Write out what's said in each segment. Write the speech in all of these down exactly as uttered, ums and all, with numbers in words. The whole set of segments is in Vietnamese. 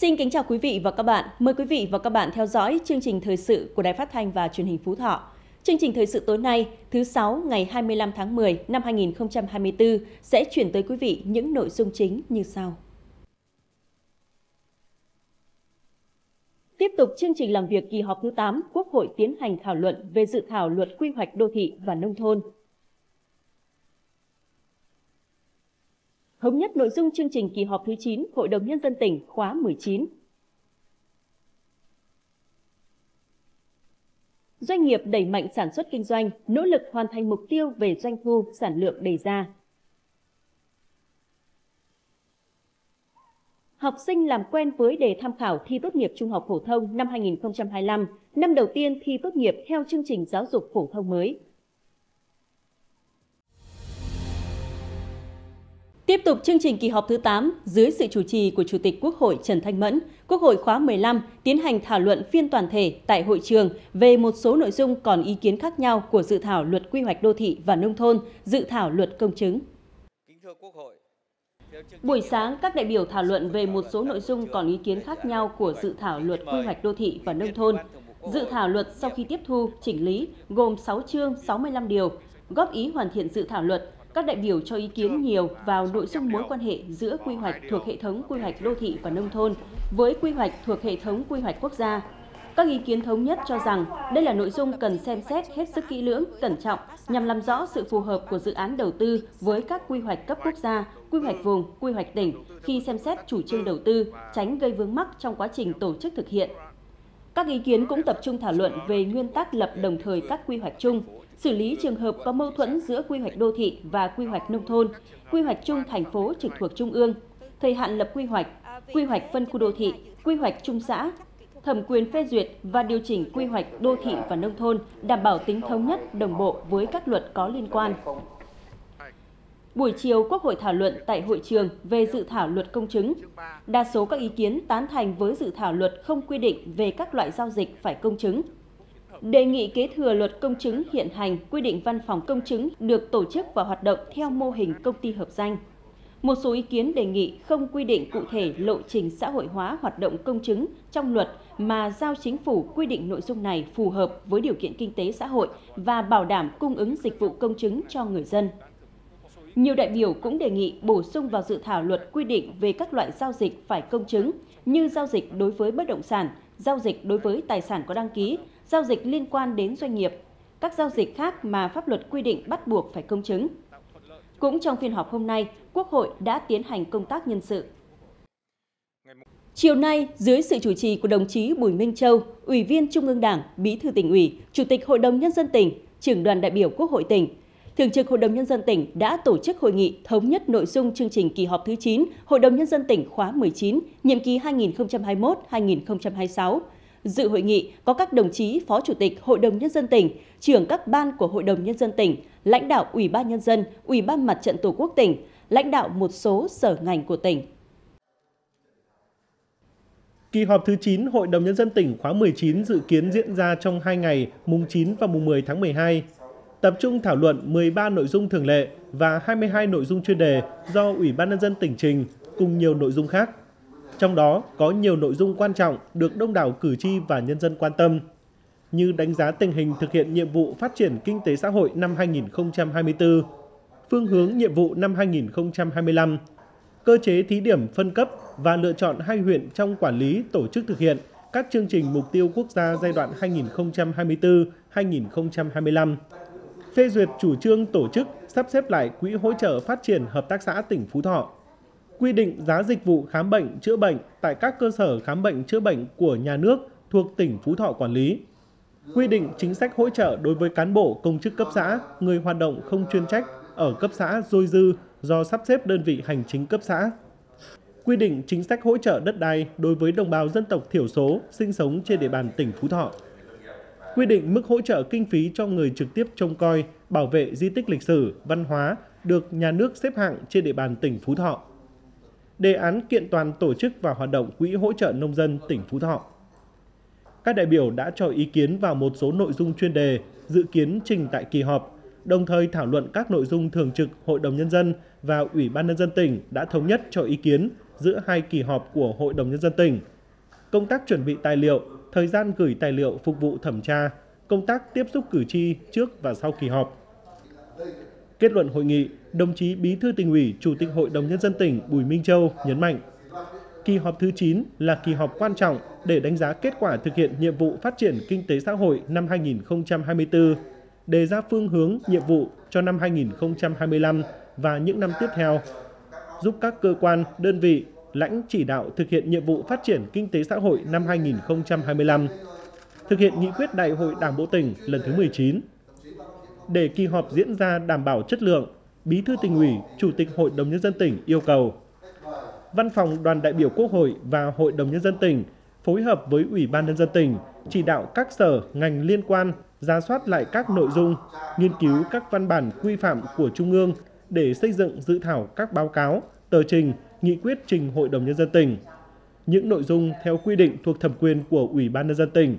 Xin kính chào quý vị và các bạn. Mời quý vị và các bạn theo dõi chương trình thời sự của Đài Phát Thanh và Truyền hình Phú Thọ. Chương trình thời sự tối nay, thứ Sáu, ngày hai mươi lăm tháng mười năm hai nghìn không trăm hai mươi tư sẽ chuyển tới quý vị những nội dung chính như sau. Tiếp tục chương trình làm việc kỳ họp thứ tám, Quốc hội tiến hành thảo luận về dự thảo luật quy hoạch đô thị và nông thôn. Thống nhất nội dung chương trình kỳ họp thứ chín, Hội đồng Nhân dân tỉnh khóa mười chín. Doanh nghiệp đẩy mạnh sản xuất kinh doanh, nỗ lực hoàn thành mục tiêu về doanh thu, sản lượng đề ra. Học sinh làm quen với đề tham khảo thi tốt nghiệp trung học phổ thông năm hai nghìn không trăm hai mươi lăm, năm đầu tiên thi tốt nghiệp theo chương trình giáo dục phổ thông mới. Tiếp tục chương trình kỳ họp thứ tám, dưới sự chủ trì của Chủ tịch Quốc hội Trần Thanh Mẫn, Quốc hội khóa mười lăm tiến hành thảo luận phiên toàn thể tại hội trường về một số nội dung còn ý kiến khác nhau của dự thảo luật quy hoạch đô thị và nông thôn, dự thảo luật công chứng. Buổi sáng, các đại biểu thảo luận về một số nội dung còn ý kiến khác nhau của dự thảo luật quy hoạch đô thị và nông thôn. Dự thảo luật sau khi tiếp thu, chỉnh lý, gồm sáu chương sáu mươi lăm điều, góp ý hoàn thiện dự thảo luật. Các đại biểu cho ý kiến nhiều vào nội dung mối quan hệ giữa quy hoạch thuộc hệ thống quy hoạch đô thị và nông thôn với quy hoạch thuộc hệ thống quy hoạch quốc gia. Các ý kiến thống nhất cho rằng đây là nội dung cần xem xét hết sức kỹ lưỡng, cẩn trọng nhằm làm rõ sự phù hợp của dự án đầu tư với các quy hoạch cấp quốc gia, quy hoạch vùng, quy hoạch tỉnh khi xem xét chủ trương đầu tư, tránh gây vướng mắc trong quá trình tổ chức thực hiện. Các ý kiến cũng tập trung thảo luận về nguyên tắc lập đồng thời các quy hoạch chung, xử lý trường hợp có mâu thuẫn giữa quy hoạch đô thị và quy hoạch nông thôn, quy hoạch chung thành phố trực thuộc trung ương, thời hạn lập quy hoạch, quy hoạch phân khu đô thị, quy hoạch chung xã, thẩm quyền phê duyệt và điều chỉnh quy hoạch đô thị và nông thôn đảm bảo tính thống nhất, đồng bộ với các luật có liên quan. Buổi chiều, Quốc hội thảo luận tại hội trường về dự thảo luật công chứng. Đa số các ý kiến tán thành với dự thảo luật không quy định về các loại giao dịch phải công chứng. Đề nghị kế thừa luật công chứng hiện hành quy định văn phòng công chứng được tổ chức và hoạt động theo mô hình công ty hợp danh. Một số ý kiến đề nghị không quy định cụ thể lộ trình xã hội hóa hoạt động công chứng trong luật mà giao chính phủ quy định nội dung này phù hợp với điều kiện kinh tế xã hội và bảo đảm cung ứng dịch vụ công chứng cho người dân. Nhiều đại biểu cũng đề nghị bổ sung vào dự thảo luật quy định về các loại giao dịch phải công chứng như giao dịch đối với bất động sản, giao dịch đối với tài sản có đăng ký, giao dịch liên quan đến doanh nghiệp, các giao dịch khác mà pháp luật quy định bắt buộc phải công chứng. Cũng trong phiên họp hôm nay, Quốc hội đã tiến hành công tác nhân sự. Chiều nay, dưới sự chủ trì của đồng chí Bùi Minh Châu, Ủy viên Trung ương Đảng, Bí thư tỉnh ủy, Chủ tịch Hội đồng Nhân dân tỉnh, Trưởng đoàn đại biểu Quốc hội tỉnh, Thường trực Hội đồng Nhân dân tỉnh đã tổ chức hội nghị thống nhất nội dung chương trình kỳ họp thứ chín Hội đồng Nhân dân tỉnh khóa mười chín, nhiệm kỳ hai nghìn không trăm hai mươi mốt đến hai nghìn không trăm hai mươi sáu. Dự hội nghị có các đồng chí Phó Chủ tịch Hội đồng Nhân dân tỉnh, trưởng các ban của Hội đồng Nhân dân tỉnh, lãnh đạo Ủy ban Nhân dân, Ủy ban Mặt trận Tổ quốc tỉnh, lãnh đạo một số sở ngành của tỉnh. Kỳ họp thứ chín Hội đồng Nhân dân tỉnh khóa mười chín dự kiến diễn ra trong hai ngày, mùng chín và mùng mười tháng mười hai. Tập trung thảo luận mười ba nội dung thường lệ và hai mươi hai nội dung chuyên đề do Ủy ban Nhân dân tỉnh trình cùng nhiều nội dung khác. Trong đó có nhiều nội dung quan trọng được đông đảo cử tri và nhân dân quan tâm, như đánh giá tình hình thực hiện nhiệm vụ phát triển kinh tế xã hội năm hai nghìn không trăm hai mươi tư, phương hướng nhiệm vụ năm hai nghìn không trăm hai mươi lăm, cơ chế thí điểm phân cấp và lựa chọn hai huyện trong quản lý tổ chức thực hiện các chương trình mục tiêu quốc gia giai đoạn hai nghìn không trăm hai mươi tư đến hai nghìn không trăm hai mươi lăm, phê duyệt chủ trương tổ chức sắp xếp lại Quỹ hỗ trợ phát triển Hợp tác xã tỉnh Phú Thọ, quy định giá dịch vụ khám bệnh, chữa bệnh tại các cơ sở khám bệnh, chữa bệnh của nhà nước thuộc tỉnh Phú Thọ quản lý, quy định chính sách hỗ trợ đối với cán bộ công chức cấp xã, người hoạt động không chuyên trách ở cấp xã dôi dư do sắp xếp đơn vị hành chính cấp xã, quy định chính sách hỗ trợ đất đai đối với đồng bào dân tộc thiểu số sinh sống trên địa bàn tỉnh Phú Thọ, quy định mức hỗ trợ kinh phí cho người trực tiếp trông coi, bảo vệ di tích lịch sử, văn hóa được nhà nước xếp hạng trên địa bàn tỉnh Phú Thọ, đề án kiện toàn tổ chức và hoạt động Quỹ hỗ trợ nông dân tỉnh Phú Thọ. Các đại biểu đã cho ý kiến vào một số nội dung chuyên đề dự kiến trình tại kỳ họp, đồng thời thảo luận các nội dung Thường trực Hội đồng Nhân dân và Ủy ban Nhân dân tỉnh đã thống nhất cho ý kiến giữa hai kỳ họp của Hội đồng Nhân dân tỉnh. Công tác chuẩn bị tài liệu, thời gian gửi tài liệu phục vụ thẩm tra, công tác tiếp xúc cử tri trước và sau kỳ họp. Kết luận hội nghị, đồng chí Bí thư Tỉnh ủy, Chủ tịch Hội đồng Nhân dân tỉnh Bùi Minh Châu nhấn mạnh, kỳ họp thứ chín là kỳ họp quan trọng để đánh giá kết quả thực hiện nhiệm vụ phát triển kinh tế xã hội năm hai nghìn không trăm hai mươi tư, đề ra phương hướng, nhiệm vụ cho năm hai nghìn không trăm hai mươi lăm và những năm tiếp theo, giúp các cơ quan, đơn vị, lãnh chỉ đạo thực hiện nhiệm vụ phát triển kinh tế xã hội năm hai nghìn không trăm hai mươi lăm, thực hiện nghị quyết Đại hội Đảng bộ tỉnh lần thứ mười chín. Để kỳ họp diễn ra đảm bảo chất lượng, Bí thư Tỉnh ủy, Chủ tịch Hội đồng Nhân dân tỉnh yêu cầu Văn phòng Đoàn đại biểu Quốc hội và Hội đồng Nhân dân tỉnh phối hợp với Ủy ban Nhân dân tỉnh, chỉ đạo các sở, ngành liên quan, rà soát lại các nội dung, nghiên cứu các văn bản quy phạm của Trung ương để xây dựng dự thảo các báo cáo, tờ trình, nghị quyết trình Hội đồng Nhân dân tỉnh. Những nội dung theo quy định thuộc thẩm quyền của Ủy ban Nhân dân tỉnh,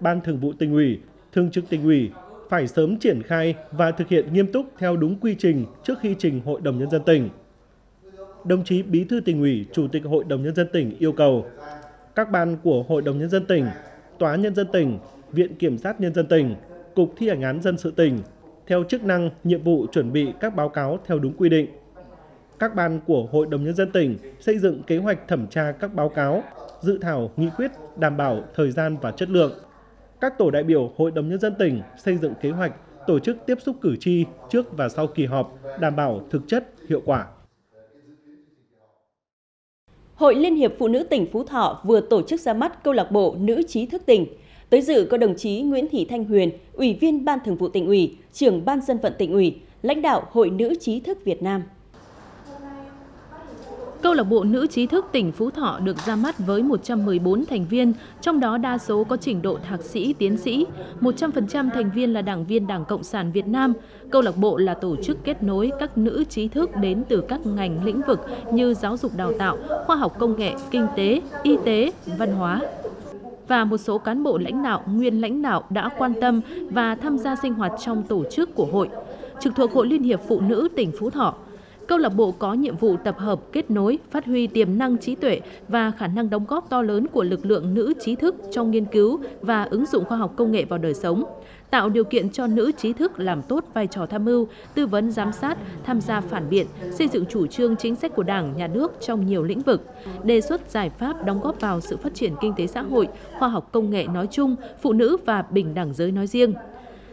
Ban Thường vụ Tỉnh ủy, Thường trực Tỉnh ủy phải sớm triển khai và thực hiện nghiêm túc theo đúng quy trình trước khi trình Hội đồng Nhân dân tỉnh. Đồng chí Bí thư Tỉnh ủy, Chủ tịch Hội đồng Nhân dân tỉnh yêu cầu các ban của Hội đồng Nhân dân tỉnh, Tòa Nhân dân tỉnh, Viện Kiểm sát Nhân dân tỉnh, Cục Thi hành án dân sự tỉnh, theo chức năng, nhiệm vụ chuẩn bị các báo cáo theo đúng quy định. Các ban của Hội đồng Nhân dân tỉnh xây dựng kế hoạch thẩm tra các báo cáo, dự thảo, nghị quyết đảm bảo thời gian và chất lượng. Các tổ đại biểu Hội đồng Nhân dân tỉnh xây dựng kế hoạch tổ chức tiếp xúc cử tri trước và sau kỳ họp đảm bảo thực chất, hiệu quả. Hội Liên hiệp Phụ nữ tỉnh Phú Thọ vừa tổ chức ra mắt câu lạc bộ Nữ trí thức tỉnh. Tới dự có đồng chí Nguyễn Thị Thanh Huyền, Ủy viên Ban Thường vụ Tỉnh ủy, Trưởng Ban Dân vận Tỉnh ủy, lãnh đạo Hội Nữ trí thức Việt Nam. Câu lạc bộ Nữ trí thức tỉnh Phú Thọ được ra mắt với một trăm mười bốn thành viên, trong đó đa số có trình độ thạc sĩ, tiến sĩ, một trăm phần trăm thành viên là đảng viên Đảng Cộng sản Việt Nam. Câu lạc bộ là tổ chức kết nối các nữ trí thức đến từ các ngành lĩnh vực như giáo dục đào tạo, khoa học công nghệ, kinh tế, y tế, văn hóa. Và một số cán bộ lãnh đạo, nguyên lãnh đạo đã quan tâm và tham gia sinh hoạt trong tổ chức của hội, trực thuộc Hội Liên hiệp Phụ nữ tỉnh Phú Thọ. Câu lạc bộ có nhiệm vụ tập hợp, kết nối, phát huy tiềm năng trí tuệ và khả năng đóng góp to lớn của lực lượng nữ trí thức trong nghiên cứu và ứng dụng khoa học công nghệ vào đời sống, tạo điều kiện cho nữ trí thức làm tốt vai trò tham mưu, tư vấn giám sát, tham gia phản biện, xây dựng chủ trương chính sách của Đảng, Nhà nước trong nhiều lĩnh vực, đề xuất giải pháp đóng góp vào sự phát triển kinh tế xã hội, khoa học công nghệ nói chung, phụ nữ và bình đẳng giới nói riêng.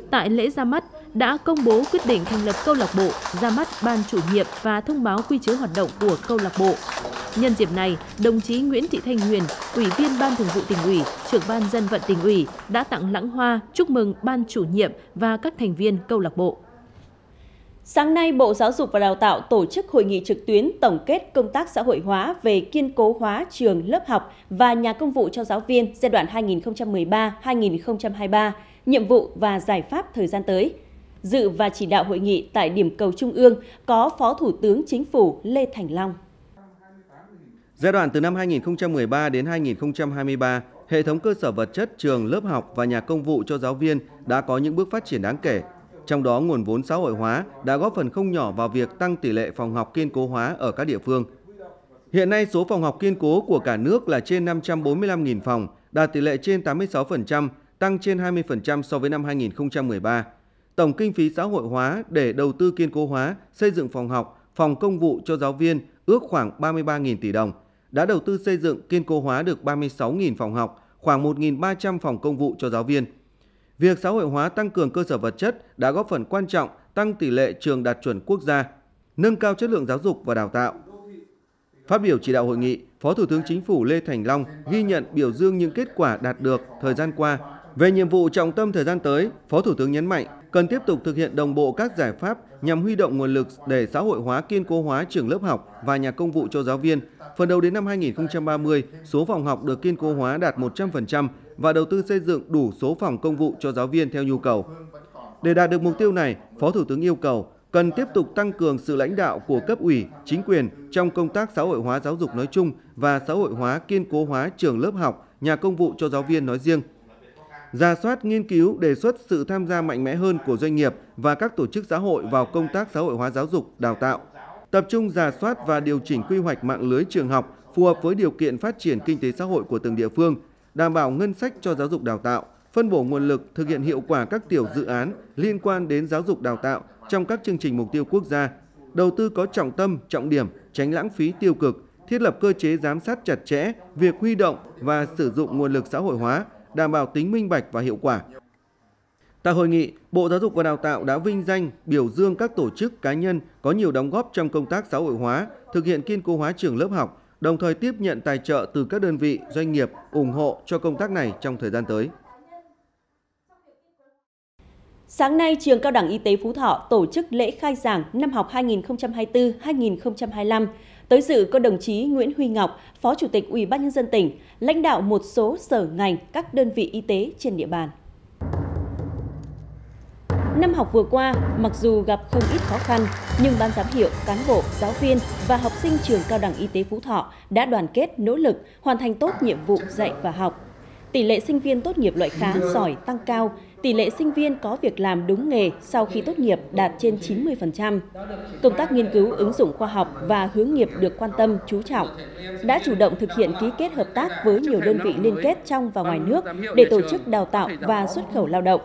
Tại lễ ra mắt, đã công bố quyết định thành lập câu lạc bộ, ra mắt ban chủ nhiệm và thông báo quy chế hoạt động của câu lạc bộ. Nhân dịp này, đồng chí Nguyễn Thị Thanh Huyền, Ủy viên Ban Thường vụ Tỉnh ủy, Trưởng Ban Dân vận Tỉnh ủy đã tặng lãng hoa chúc mừng ban chủ nhiệm và các thành viên câu lạc bộ. Sáng nay, Bộ Giáo dục và Đào tạo tổ chức hội nghị trực tuyến tổng kết công tác xã hội hóa về kiên cố hóa trường, lớp học và nhà công vụ cho giáo viên giai đoạn hai nghìn không trăm mười ba đến hai nghìn không trăm hai mươi ba, nhiệm vụ và giải pháp thời gian tới. Dự và chỉ đạo hội nghị tại điểm cầu Trung ương có Phó Thủ tướng Chính phủ Lê Thành Long. Giai đoạn từ năm hai nghìn không trăm mười ba đến hai nghìn không trăm hai mươi ba, hệ thống cơ sở vật chất, trường, lớp học và nhà công vụ cho giáo viên đã có những bước phát triển đáng kể. Trong đó, nguồn vốn xã hội hóa đã góp phần không nhỏ vào việc tăng tỷ lệ phòng học kiên cố hóa ở các địa phương. Hiện nay, số phòng học kiên cố của cả nước là trên năm trăm bốn mươi lăm nghìn phòng, đạt tỷ lệ trên tám mươi sáu phần trăm, tăng trên hai mươi phần trăm so với năm hai nghìn không trăm mười ba. Tổng kinh phí xã hội hóa để đầu tư kiên cố hóa, xây dựng phòng học, phòng công vụ cho giáo viên ước khoảng ba mươi ba nghìn tỷ đồng. Đã đầu tư xây dựng kiên cố hóa được ba mươi sáu nghìn phòng học, khoảng một nghìn ba trăm phòng công vụ cho giáo viên. Việc xã hội hóa tăng cường cơ sở vật chất đã góp phần quan trọng tăng tỷ lệ trường đạt chuẩn quốc gia, nâng cao chất lượng giáo dục và đào tạo. Phát biểu chỉ đạo hội nghị, Phó Thủ tướng Chính phủ Lê Thành Long ghi nhận biểu dương những kết quả đạt được thời gian qua. Về nhiệm vụ trọng tâm thời gian tới, Phó Thủ tướng nhấn mạnh cần tiếp tục thực hiện đồng bộ các giải pháp nhằm huy động nguồn lực để xã hội hóa kiên cố hóa trường lớp học và nhà công vụ cho giáo viên. Phấn đấu đến năm hai nghìn không trăm ba mươi, số phòng học được kiên cố hóa đạt một trăm phần trăm và đầu tư xây dựng đủ số phòng công vụ cho giáo viên theo nhu cầu. Để đạt được mục tiêu này, Phó Thủ tướng yêu cầu cần tiếp tục tăng cường sự lãnh đạo của cấp ủy, chính quyền trong công tác xã hội hóa giáo dục nói chung và xã hội hóa kiên cố hóa trường lớp học, nhà công vụ cho giáo viên nói riêng. Rà soát, nghiên cứu, đề xuất sự tham gia mạnh mẽ hơn của doanh nghiệp và các tổ chức xã hội vào công tác xã hội hóa giáo dục, đào tạo. Tập trung rà soát và điều chỉnh quy hoạch mạng lưới trường học, phù hợp với điều kiện phát triển kinh tế xã hội của từng địa phương, đảm bảo ngân sách cho giáo dục đào tạo, phân bổ nguồn lực thực hiện hiệu quả các tiểu dự án liên quan đến giáo dục đào tạo trong các chương trình mục tiêu quốc gia, đầu tư có trọng tâm, trọng điểm, tránh lãng phí tiêu cực, thiết lập cơ chế giám sát chặt chẽ việc huy động và sử dụng nguồn lực xã hội hóa, đảm bảo tính minh bạch và hiệu quả. Tại hội nghị, Bộ Giáo dục và Đào tạo đã vinh danh, biểu dương các tổ chức cá nhân có nhiều đóng góp trong công tác xã hội hóa, thực hiện kiên cố hóa trường lớp học, đồng thời tiếp nhận tài trợ từ các đơn vị, doanh nghiệp ủng hộ cho công tác này trong thời gian tới. Sáng nay, Trường Cao đẳng Y tế Phú Thọ tổ chức lễ khai giảng năm học hai nghìn không trăm hai mươi tư hai nghìn không trăm hai mươi lăm. Tới dự có đồng chí Nguyễn Huy Ngọc, Phó Chủ tịch Ủy ban Nhân dân tỉnh, lãnh đạo một số sở ngành, các đơn vị y tế trên địa bàn. Năm học vừa qua, mặc dù gặp không ít khó khăn, nhưng ban giám hiệu, cán bộ, giáo viên và học sinh Trường Cao đẳng Y tế Phú Thọ đã đoàn kết nỗ lực, hoàn thành tốt nhiệm vụ dạy và học. Tỷ lệ sinh viên tốt nghiệp loại khá, giỏi tăng cao, tỷ lệ sinh viên có việc làm đúng nghề sau khi tốt nghiệp đạt trên chín mươi phần trăm. Công tác nghiên cứu ứng dụng khoa học và hướng nghiệp được quan tâm, chú trọng. Đã chủ động thực hiện ký kết hợp tác với nhiều đơn vị liên kết trong và ngoài nước để tổ chức đào tạo và xuất khẩu lao động.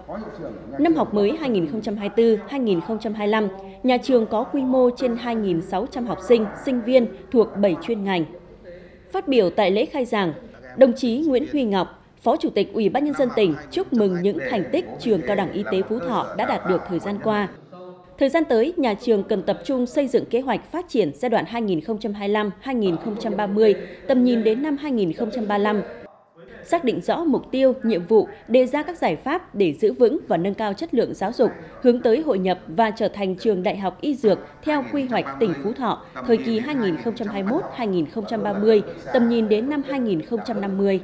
Năm học mới hai nghìn không trăm hai mươi tư hai nghìn không trăm hai mươi lăm, nhà trường có quy mô trên hai nghìn sáu trăm học sinh, sinh viên thuộc bảy chuyên ngành. Phát biểu tại lễ khai giảng, đồng chí Nguyễn Huy Ngọc, Phó Chủ tịch Ủy ban Nhân dân tỉnh chúc mừng những thành tích Trường Cao đẳng Y tế Phú Thọ đã đạt được thời gian qua. Thời gian tới, nhà trường cần tập trung xây dựng kế hoạch phát triển giai đoạn hai nghìn không trăm hai mươi lăm đến hai nghìn không trăm ba mươi, tầm nhìn đến năm hai nghìn không trăm ba mươi lăm. Xác định rõ mục tiêu, nhiệm vụ, đề ra các giải pháp để giữ vững và nâng cao chất lượng giáo dục, hướng tới hội nhập và trở thành trường đại học y dược theo quy hoạch tỉnh Phú Thọ, thời kỳ hai nghìn không trăm hai mươi mốt đến hai nghìn không trăm ba mươi, tầm nhìn đến năm hai nghìn không trăm năm mươi.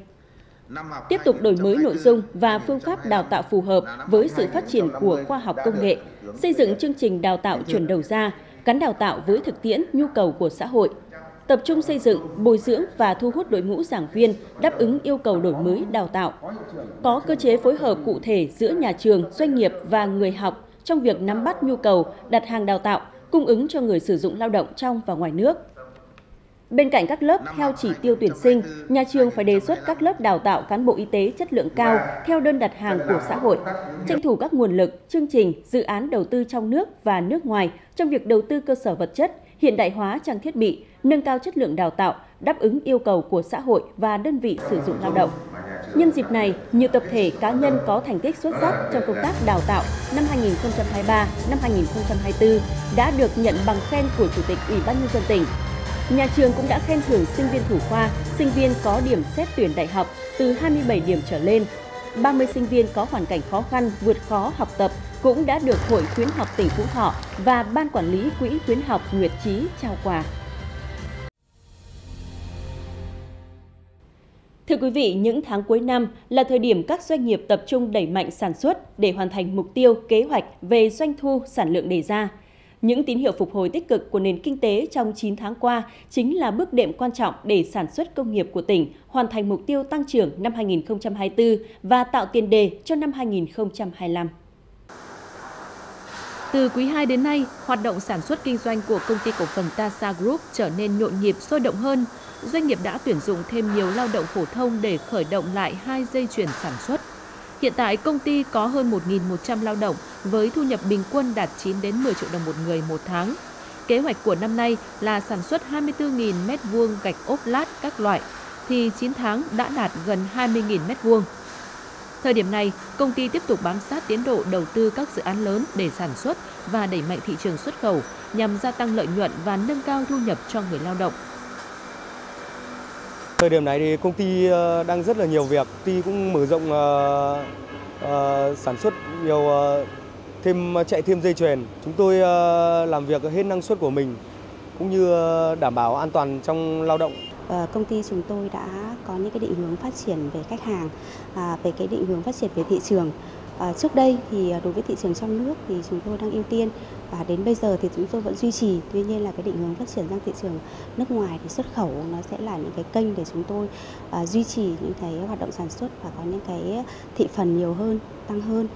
Tiếp tục đổi mới nội dung và phương pháp đào tạo phù hợp với sự phát triển của khoa học công nghệ, xây dựng chương trình đào tạo chuẩn đầu ra, gắn đào tạo với thực tiễn nhu cầu của xã hội. Tập trung xây dựng, bồi dưỡng và thu hút đội ngũ giảng viên đáp ứng yêu cầu đổi mới đào tạo. Có cơ chế phối hợp cụ thể giữa nhà trường, doanh nghiệp và người học trong việc nắm bắt nhu cầu, đặt hàng đào tạo, cung ứng cho người sử dụng lao động trong và ngoài nước. Bên cạnh các lớp theo chỉ tiêu tuyển sinh, nhà trường phải đề xuất các lớp đào tạo cán bộ y tế chất lượng cao theo đơn đặt hàng của xã hội, tranh thủ các nguồn lực, chương trình, dự án đầu tư trong nước và nước ngoài trong việc đầu tư cơ sở vật chất, hiện đại hóa trang thiết bị, nâng cao chất lượng đào tạo, đáp ứng yêu cầu của xã hội và đơn vị sử dụng lao động. Nhân dịp này, nhiều tập thể cá nhân có thành tích xuất sắc trong công tác đào tạo năm hai nghìn không trăm hai mươi ba, năm hai nghìn không trăm hai mươi tư đã được nhận bằng khen của Chủ tịch Ủy ban Nhân dân tỉnh. Nhà trường cũng đã khen thưởng sinh viên thủ khoa, sinh viên có điểm xét tuyển đại học từ hai mươi bảy điểm trở lên. ba mươi sinh viên có hoàn cảnh khó khăn, vượt khó học tập cũng đã được Hội khuyến học tỉnh Phú Thọ và Ban quản lý Quỹ khuyến học Nguyệt Trí trao quà. Thưa quý vị, những tháng cuối năm là thời điểm các doanh nghiệp tập trung đẩy mạnh sản xuất để hoàn thành mục tiêu, kế hoạch về doanh thu, sản lượng đề ra. Những tín hiệu phục hồi tích cực của nền kinh tế trong chín tháng qua chính là bước đệm quan trọng để sản xuất công nghiệp của tỉnh hoàn thành mục tiêu tăng trưởng năm hai nghìn không trăm hai mươi tư và tạo tiền đề cho năm hai nghìn không trăm hai mươi lăm. Từ quý hai đến nay, hoạt động sản xuất kinh doanh của công ty cổ phần tê a ét a Group trở nên nhộn nhịp, sôi động hơn. Doanh nghiệp đã tuyển dụng thêm nhiều lao động phổ thông để khởi động lại hai dây chuyền sản xuất. Hiện tại, công ty có hơn một nghìn một trăm lao động với thu nhập bình quân đạt chín đến mười triệu đồng một người một tháng. Kế hoạch của năm nay là sản xuất hai mươi tư nghìn mét vuông gạch ốp lát các loại, thì chín tháng đã đạt gần hai mươi nghìn mét vuông. Thời điểm này, công ty tiếp tục bám sát tiến độ đầu tư các dự án lớn để sản xuất và đẩy mạnh thị trường xuất khẩu nhằm gia tăng lợi nhuận và nâng cao thu nhập cho người lao động. Thời điểm này thì công ty đang rất là nhiều việc, công ty cũng mở rộng uh, uh, sản xuất nhiều, uh, thêm chạy thêm dây chuyền. Chúng tôi uh, làm việc hết năng suất của mình cũng như uh, đảm bảo an toàn trong lao động. Uh, công ty chúng tôi đã có những cái định hướng phát triển về khách hàng, uh, về cái định hướng phát triển về thị trường. Uh, trước đây thì đối với thị trường trong nước thì chúng tôi đang ưu tiên và đến bây giờ thì chúng tôi vẫn duy trì. Tuy nhiên là cái định hướng phát triển sang thị trường nước ngoài thì xuất khẩu nó sẽ là những cái kênh để chúng tôi uh, duy trì những cái hoạt động sản xuất và có những cái thị phần nhiều hơn, tăng hơn.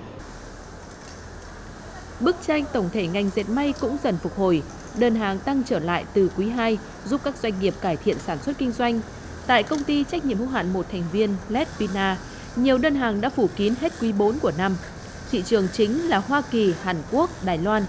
Bức tranh tổng thể ngành dệt may cũng dần phục hồi. đơn hàng tăng trở lại từ quý hai giúp các doanh nghiệp cải thiện sản xuất kinh doanh. Tại công ty trách nhiệm hữu hạn một thành viên Letvina, nhiều đơn hàng đã phủ kín hết quý bốn của năm. Thị trường chính là Hoa Kỳ, Hàn Quốc, Đài Loan.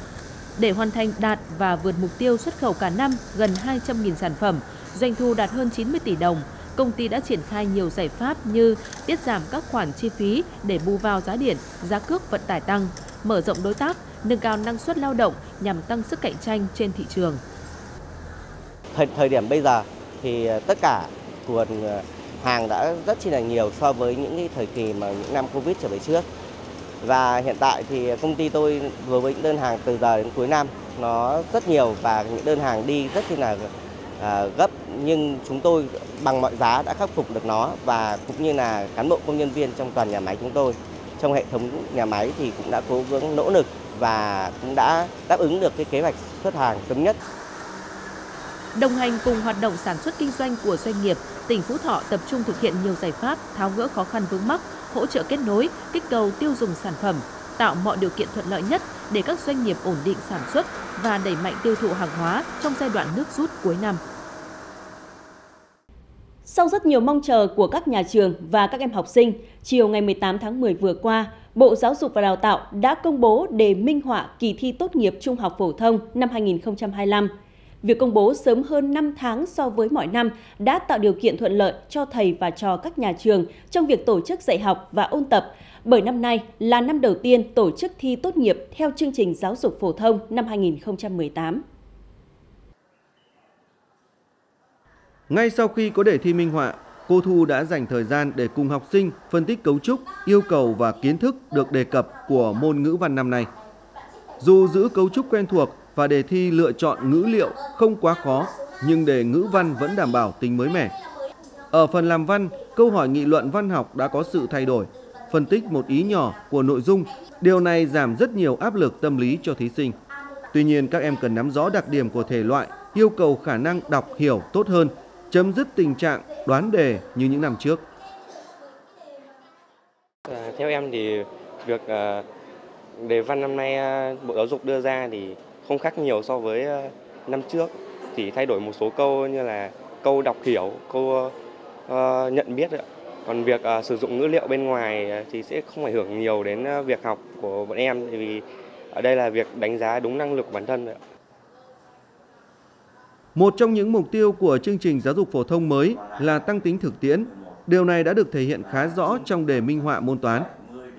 Để hoàn thành đạt và vượt mục tiêu xuất khẩu cả năm gần hai trăm nghìn sản phẩm, doanh thu đạt hơn chín mươi tỷ đồng, công ty đã triển khai nhiều giải pháp như tiết giảm các khoản chi phí để bù vào giá điện, giá cước vận tải tăng, mở rộng đối tác, nâng cao năng suất lao động nhằm tăng sức cạnh tranh trên thị trường. Thời, thời điểm bây giờ thì tất cả nguồn hàng đã rất chi là nhiều so với những thời kỳ mà những năm Covid trở về trước. Và hiện tại thì công ty tôi đối với những đơn hàng từ giờ đến cuối năm nó rất nhiều và những đơn hàng đi rất chi là gấp, nhưng chúng tôi bằng mọi giá đã khắc phục được nó, và cũng như là cán bộ công nhân viên trong toàn nhà máy chúng tôi, trong hệ thống nhà máy thì cũng đã cố gắng nỗ lực và cũng đã đáp ứng được cái kế hoạch xuất hàng sớm nhất. Đồng hành cùng hoạt động sản xuất kinh doanh của doanh nghiệp, tỉnh Phú Thọ tập trung thực hiện nhiều giải pháp tháo gỡ khó khăn vướng mắc, hỗ trợ kết nối, kích cầu tiêu dùng sản phẩm, tạo mọi điều kiện thuận lợi nhất để các doanh nghiệp ổn định sản xuất và đẩy mạnh tiêu thụ hàng hóa trong giai đoạn nước rút cuối năm. Sau rất nhiều mong chờ của các nhà trường và các em học sinh, chiều ngày mười tám tháng mười vừa qua, Bộ Giáo dục và Đào tạo đã công bố đề minh họa kỳ thi tốt nghiệp trung học phổ thông năm hai nghìn không trăm hai mươi lăm. Việc công bố sớm hơn năm tháng so với mọi năm đã tạo điều kiện thuận lợi cho thầy và trò các nhà trường trong việc tổ chức dạy học và ôn tập, bởi năm nay là năm đầu tiên tổ chức thi tốt nghiệp theo chương trình giáo dục phổ thông năm hai nghìn không trăm mười tám. Ngay sau khi có đề thi minh họa, cô Thu đã dành thời gian để cùng học sinh phân tích cấu trúc, yêu cầu và kiến thức được đề cập của môn ngữ văn năm nay. Dù giữ cấu trúc quen thuộc và đề thi lựa chọn ngữ liệu không quá khó, nhưng đề ngữ văn vẫn đảm bảo tính mới mẻ. Ở phần làm văn, câu hỏi nghị luận văn học đã có sự thay đổi, phân tích một ý nhỏ của nội dung. Điều này giảm rất nhiều áp lực tâm lý cho thí sinh. Tuy nhiên, các em cần nắm rõ đặc điểm của thể loại, yêu cầu khả năng đọc hiểu tốt hơn, chấm dứt tình trạng đoán đề như những năm trước. À, theo em thì việc à, đề văn năm nay à, Bộ Giáo dục đưa ra thì không khác nhiều so với à, năm trước, thì thay đổi một số câu như là câu đọc hiểu, câu à, nhận biết ạ. Còn việc à, sử dụng ngữ liệu bên ngoài à, thì sẽ không ảnh hưởng nhiều đến à, việc học của bọn em, vì ở đây là việc đánh giá đúng năng lực của bản thân ạ. Một trong những mục tiêu của chương trình giáo dục phổ thông mới là tăng tính thực tiễn. Điều này đã được thể hiện khá rõ trong đề minh họa môn toán.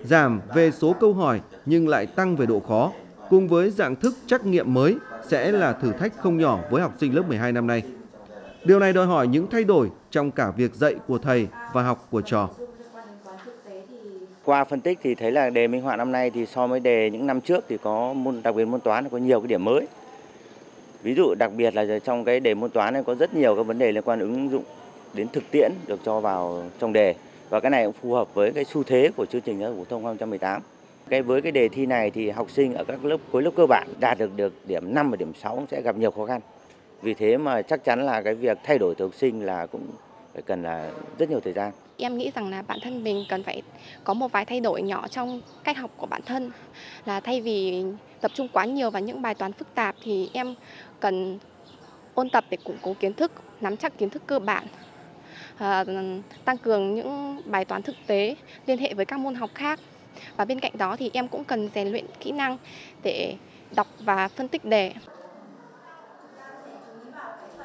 Giảm về số câu hỏi nhưng lại tăng về độ khó, cùng với dạng thức trắc nghiệm mới sẽ là thử thách không nhỏ với học sinh lớp mười hai năm nay. Điều này đòi hỏi những thay đổi trong cả việc dạy của thầy và học của trò. Qua phân tích thì thấy là đề minh họa năm nay thì so với đề những năm trước thì có môn, đặc biệt môn toán có nhiều cái điểm mới. Ví dụ đặc biệt là trong cái đề môn toán này có rất nhiều các vấn đề liên quan ứng dụng đến thực tiễn được cho vào trong đề. Và cái này cũng phù hợp với cái xu thế của chương trình giáo dục phổ thông hai nghìn không trăm mười tám. Cái với cái đề thi này thì học sinh ở các lớp khối lớp cơ bản đạt được được điểm năm và điểm sáu sẽ gặp nhiều khó khăn. Vì thế mà chắc chắn là cái việc thay đổi từ học sinh là cũng phải cần là rất nhiều thời gian. Em nghĩ rằng là bản thân mình cần phải có một vài thay đổi nhỏ trong cách học của bản thân. Là thay vì tập trung quá nhiều vào những bài toán phức tạp thì em cần ôn tập để củng cố kiến thức, nắm chắc kiến thức cơ bản, à, tăng cường những bài toán thực tế liên hệ với các môn học khác. Và bên cạnh đó thì em cũng cần rèn luyện kỹ năng để đọc và phân tích đề.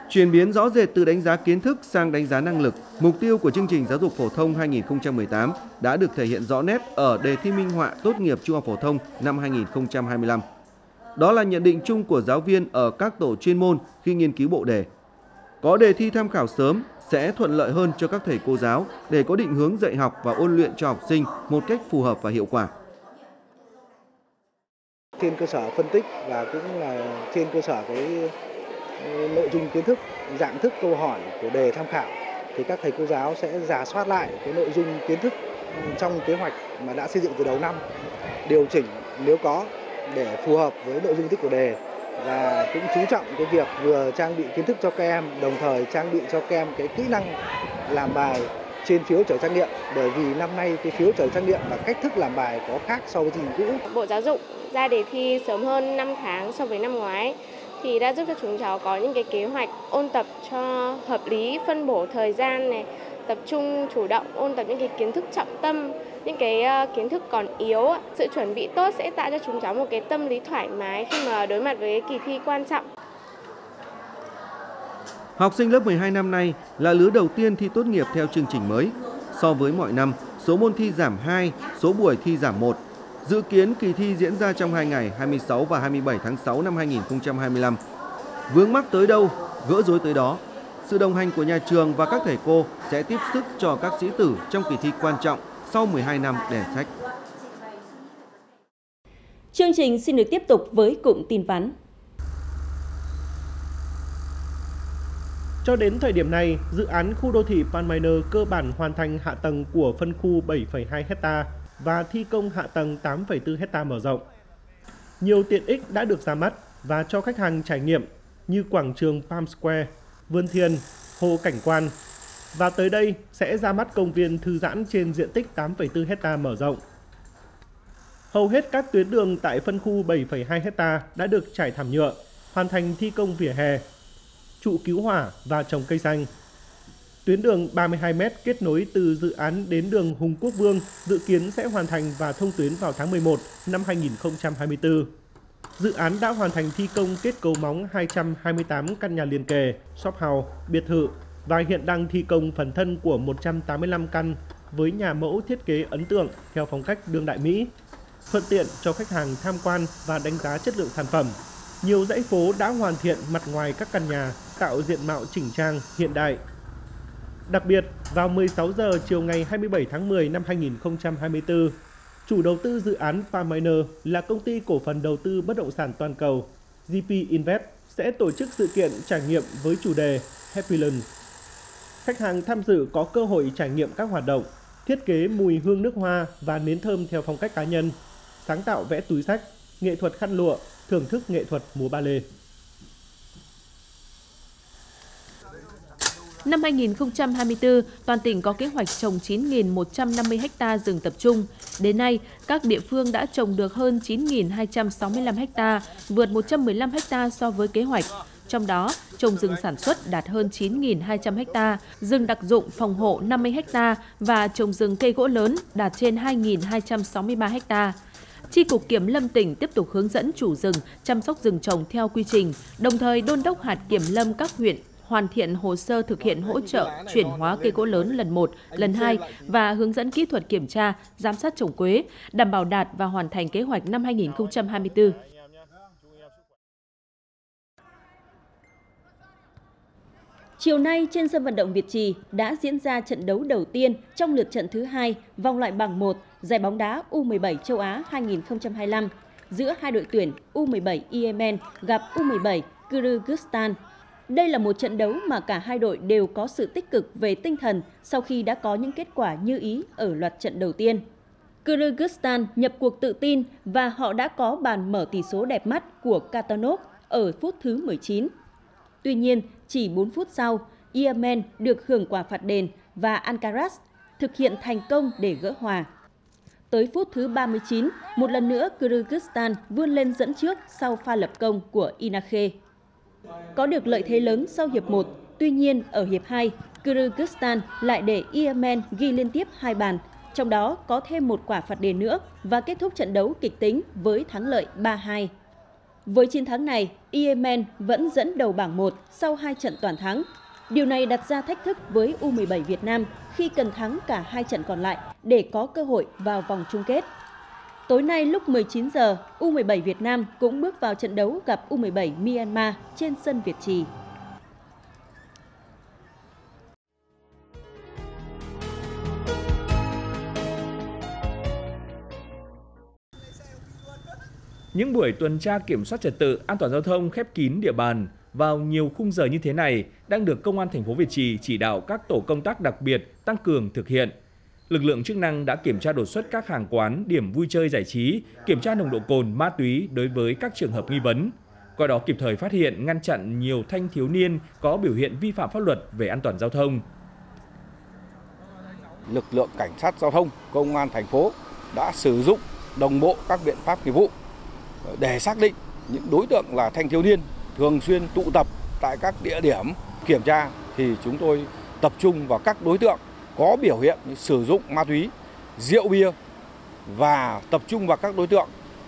Chuyển biến rõ rệt từ đánh giá kiến thức sang đánh giá năng lực, mục tiêu của chương trình giáo dục phổ thông hai nghìn không trăm mười tám đã được thể hiện rõ nét ở đề thi minh họa tốt nghiệp trung học phổ thông năm hai nghìn không trăm hai mươi lăm. Đó là nhận định chung của giáo viên ở các tổ chuyên môn khi nghiên cứu bộ đề. Có đề thi tham khảo sớm sẽ thuận lợi hơn cho các thầy cô giáo để có định hướng dạy học và ôn luyện cho học sinh một cách phù hợp và hiệu quả. Trên cơ sở phân tích và cũng là trên cơ sở cái nội dung kiến thức, dạng thức câu hỏi của đề tham khảo thì các thầy cô giáo sẽ rà soát lại cái nội dung kiến thức trong kế hoạch mà đã xây dựng từ đầu năm, điều chỉnh nếu có để phù hợp với nội dung thích của đề, và cũng chú trọng cái việc vừa trang bị kiến thức cho các em, đồng thời trang bị cho các em cái kỹ năng làm bài trên phiếu trả trắc nghiệm, bởi vì năm nay cái phiếu trả trắc nghiệm và cách thức làm bài có khác so với chương trình cũ. Bộ Giáo dục ra đề thi sớm hơn năm tháng so với năm ngoái. thì đã giúp cho chúng cháu có những cái kế hoạch ôn tập cho hợp lý, phân bổ thời gian này, tập trung chủ động ôn tập những cái kiến thức trọng tâm, những cái kiến thức còn yếu. Sự chuẩn bị tốt sẽ tạo cho chúng cháu một cái tâm lý thoải mái khi mà đối mặt với kỳ thi quan trọng. Học sinh lớp mười hai năm nay là lứa đầu tiên thi tốt nghiệp theo chương trình mới. So với mọi năm, số môn thi giảm hai, số buổi thi giảm một. Dự kiến kỳ thi diễn ra trong hai ngày hai mươi sáu và hai mươi bảy tháng sáu năm hai nghìn không trăm hai mươi lăm. Vướng mắc tới đâu, gỡ rối tới đó. Sự đồng hành của nhà trường và các thầy cô sẽ tiếp sức cho các sĩ tử trong kỳ thi quan trọng sau mười hai năm đẻ sách. Chương trình xin được tiếp tục với cụm tin vắn. Cho đến thời điểm này, dự án khu đô thị Pan Miner cơ bản hoàn thành hạ tầng của phân khu bảy phẩy hai hectare và thi công hạ tầng tám phẩy bốn hectare mở rộng. Nhiều tiện ích đã được ra mắt và cho khách hàng trải nghiệm như quảng trường Palm Square, vườn thiên, hồ cảnh quan. Và tới đây sẽ ra mắt công viên thư giãn trên diện tích tám phẩy bốn hectare mở rộng. Hầu hết các tuyến đường tại phân khu bảy phẩy hai hectare đã được trải thảm nhựa, hoàn thành thi công vỉa hè, trụ cứu hỏa và trồng cây xanh. Tuyến đường ba mươi hai mét kết nối từ dự án đến đường Hùng Quốc Vương dự kiến sẽ hoàn thành và thông tuyến vào tháng mười một năm hai nghìn không trăm hai mươi tư. Dự án đã hoàn thành thi công kết cấu móng hai trăm hai mươi tám căn nhà liền kề, shop house, biệt thự và hiện đang thi công phần thân của một trăm tám mươi lăm căn với nhà mẫu thiết kế ấn tượng theo phong cách đương đại Mỹ, thuận tiện cho khách hàng tham quan và đánh giá chất lượng sản phẩm. Nhiều dãy phố đã hoàn thiện mặt ngoài các căn nhà, tạo diện mạo chỉnh trang, hiện đại. Đặc biệt, vào mười sáu giờ chiều ngày hai mươi bảy tháng mười năm hai nghìn không trăm hai mươi tư, chủ đầu tư dự án Pan Miner là công ty cổ phần đầu tư bất động sản toàn cầu giê pê Invest sẽ tổ chức sự kiện trải nghiệm với chủ đề Happyland. Khách hàng tham dự có cơ hội trải nghiệm các hoạt động, thiết kế mùi hương nước hoa và nến thơm theo phong cách cá nhân, sáng tạo vẽ túi sách, nghệ thuật khăn lụa, thưởng thức nghệ thuật múa ba lê. Năm hai nghìn không trăm hai mươi tư, toàn tỉnh có kế hoạch trồng chín nghìn một trăm năm mươi ha rừng tập trung. Đến nay, các địa phương đã trồng được hơn chín nghìn hai trăm sáu mươi lăm ha, vượt một trăm mười lăm ha so với kế hoạch. Trong đó, trồng rừng sản xuất đạt hơn chín nghìn hai trăm ha, rừng đặc dụng phòng hộ năm mươi ha và trồng rừng cây gỗ lớn đạt trên hai nghìn hai trăm sáu mươi ba ha. Chi cục Kiểm lâm tỉnh tiếp tục hướng dẫn chủ rừng chăm sóc rừng trồng theo quy trình, đồng thời đôn đốc hạt kiểm lâm các huyện hoàn thiện hồ sơ thực hiện hỗ trợ chuyển hóa cây gỗ lớn lần một, lần hai và hướng dẫn kỹ thuật kiểm tra, giám sát trồng quế, đảm bảo đạt và hoàn thành kế hoạch năm hai nghìn không trăm hai mươi tư. Chiều nay trên sân vận động Việt Trì đã diễn ra trận đấu đầu tiên trong lượt trận thứ hai vòng loại bảng một giải bóng đá U mười bảy châu Á hai nghìn không trăm hai mươi lăm giữa hai đội tuyển U mười bảy Yemen gặp U mười bảy Kyrgyzstan. Đây là một trận đấu mà cả hai đội đều có sự tích cực về tinh thần sau khi đã có những kết quả như ý ở loạt trận đầu tiên. Kyrgyzstan nhập cuộc tự tin và họ đã có bàn mở tỷ số đẹp mắt của Katanok ở phút thứ mười chín. Tuy nhiên, chỉ bốn phút sau, Yemen được hưởng quả phạt đền và Ankara thực hiện thành công để gỡ hòa. Tới phút thứ ba mươi chín, một lần nữa Kyrgyzstan vươn lên dẫn trước sau pha lập công của Inache. Có được lợi thế lớn sau hiệp một, tuy nhiên ở hiệp hai, Kyrgyzstan lại để Yemen ghi liên tiếp hai bàn, trong đó có thêm một quả phạt đền nữa và kết thúc trận đấu kịch tính với thắng lợi ba hai. Với chiến thắng này, Yemen vẫn dẫn đầu bảng một sau hai trận toàn thắng. Điều này đặt ra thách thức với U mười bảy Việt Nam khi cần thắng cả hai trận còn lại để có cơ hội vào vòng chung kết. Tối nay lúc mười chín giờ, U mười bảy Việt Nam cũng bước vào trận đấu gặp U mười bảy Myanmar trên sân Việt Trì. Những buổi tuần tra kiểm soát trật tự, an toàn giao thông khép kín địa bàn vào nhiều khung giờ như thế này đang được Công an thành phố Việt Trì chỉ đạo các tổ công tác đặc biệt tăng cường thực hiện. Lực lượng chức năng đã kiểm tra đột xuất các hàng quán, điểm vui chơi giải trí, kiểm tra nồng độ cồn, ma túy đối với các trường hợp nghi vấn. Qua đó kịp thời phát hiện, ngăn chặn nhiều thanh thiếu niên có biểu hiện vi phạm pháp luật về an toàn giao thông. Lực lượng cảnh sát giao thông, Công an thành phố đã sử dụng đồng bộ các biện pháp nghiệp vụ để xác định những đối tượng là thanh thiếu niên thường xuyên tụ tập tại các địa điểm kiểm tra thì chúng tôi tập trung vào các đối tượng có biểu hiện sử dụng ma túy, rượu bia và tập trung vào các đối tượng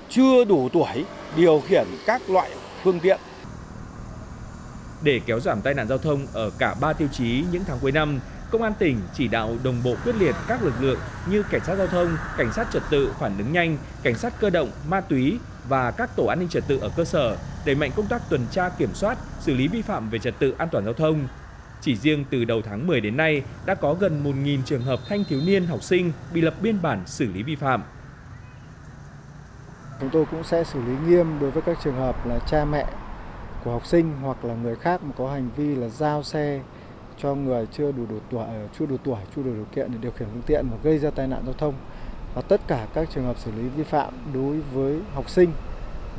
chưa đủ tuổi điều khiển các loại phương tiện. Để kéo giảm tai nạn giao thông ở cả ba tiêu chí những tháng cuối năm, Công an tỉnh chỉ đạo đồng bộ quyết liệt các lực lượng như cảnh sát giao thông, cảnh sát trật tự phản ứng nhanh, cảnh sát cơ động, ma túy và các tổ an ninh trật tự ở cơ sở đẩy mạnh công tác tuần tra kiểm soát, xử lý vi phạm về trật tự an toàn giao thông. Chỉ riêng từ đầu tháng mười đến nay đã có gần một nghìn trường hợp thanh thiếu niên học sinh bị lập biên bản xử lý vi phạm. Chúng tôi cũng sẽ xử lý nghiêm đối với các trường hợp là cha mẹ của học sinh hoặc là người khác mà có hành vi là giao xe cho người chưa đủ đủ tuổi, chưa đủ tuổi, chưa đủ điều kiện để điều khiển phương tiện mà gây ra tai nạn giao thông. Và tất cả các trường hợp xử lý vi phạm đối với học sinh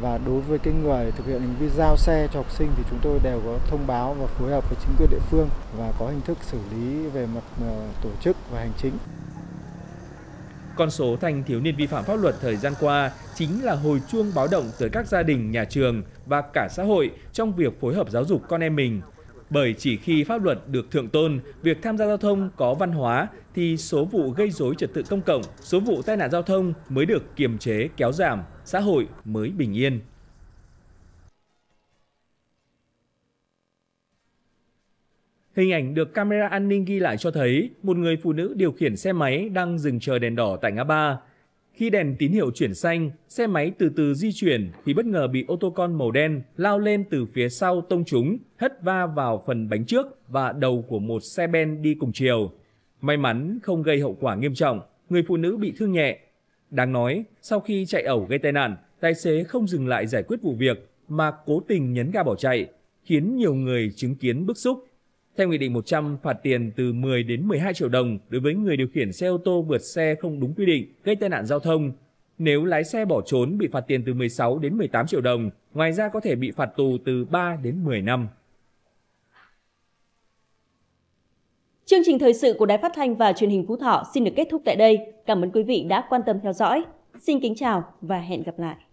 và đối với cái người thực hiện hành vi giao xe cho học sinh thì chúng tôi đều có thông báo và phối hợp với chính quyền địa phương và có hình thức xử lý về mặt tổ chức và hành chính. Con số thanh thiếu niên vi phạm pháp luật thời gian qua chính là hồi chuông báo động tới các gia đình, nhà trường và cả xã hội trong việc phối hợp giáo dục con em mình. Bởi chỉ khi pháp luật được thượng tôn, việc tham gia giao thông có văn hóa thì số vụ gây rối trật tự công cộng, số vụ tai nạn giao thông mới được kiềm chế, kéo giảm, xã hội mới bình yên. Hình ảnh được camera an ninh ghi lại cho thấy một người phụ nữ điều khiển xe máy đang dừng chờ đèn đỏ tại ngã ba. Khi đèn tín hiệu chuyển xanh, xe máy từ từ di chuyển thì bất ngờ bị ô tô con màu đen lao lên từ phía sau tông trúng, hất va vào phần bánh trước và đầu của một xe ben đi cùng chiều. May mắn không gây hậu quả nghiêm trọng, người phụ nữ bị thương nhẹ. Đáng nói, sau khi chạy ẩu gây tai nạn, tài xế không dừng lại giải quyết vụ việc mà cố tình nhấn ga bỏ chạy, khiến nhiều người chứng kiến bức xúc. Theo Nghị định một trăm, phạt tiền từ mười đến mười hai triệu đồng đối với người điều khiển xe ô tô vượt xe không đúng quy định, gây tai nạn giao thông. Nếu lái xe bỏ trốn bị phạt tiền từ mười sáu đến mười tám triệu đồng, ngoài ra có thể bị phạt tù từ ba đến mười năm. Chương trình thời sự của Đài Phát Thanh và Truyền hình Phú Thọ xin được kết thúc tại đây. Cảm ơn quý vị đã quan tâm theo dõi. Xin kính chào và hẹn gặp lại.